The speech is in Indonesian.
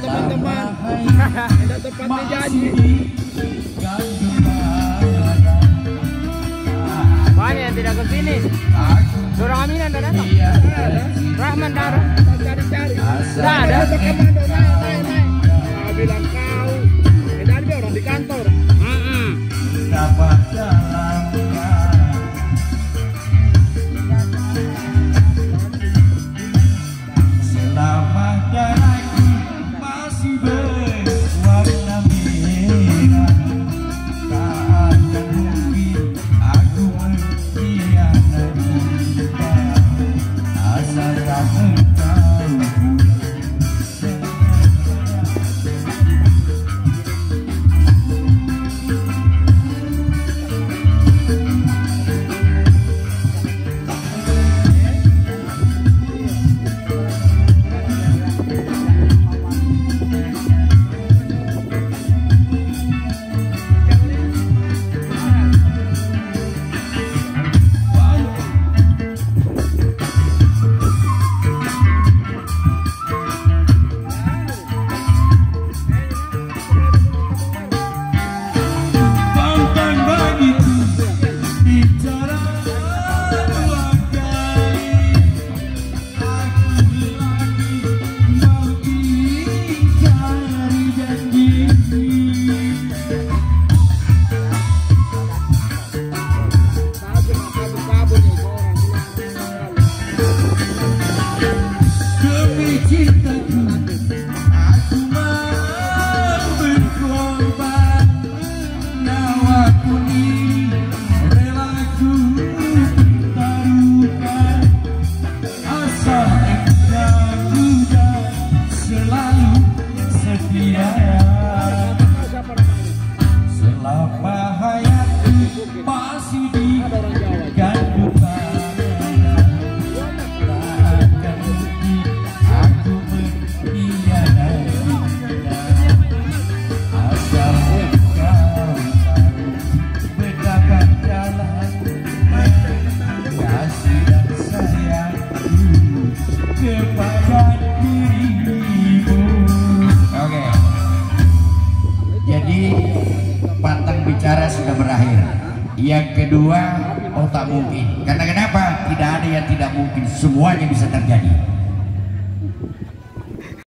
teman-teman. Tidak tepatnya janji. Banyak yang tidak kesini. Dorong Aminah tidak datang. Rahman Dara. Cari-cari. Tidak ada. Saya bilang kau. Tidak ada orang di kantor. Kedua, oh tak mungkin. Karena kenapa? Tidak ada yang tidak mungkin. Semuanya bisa terjadi.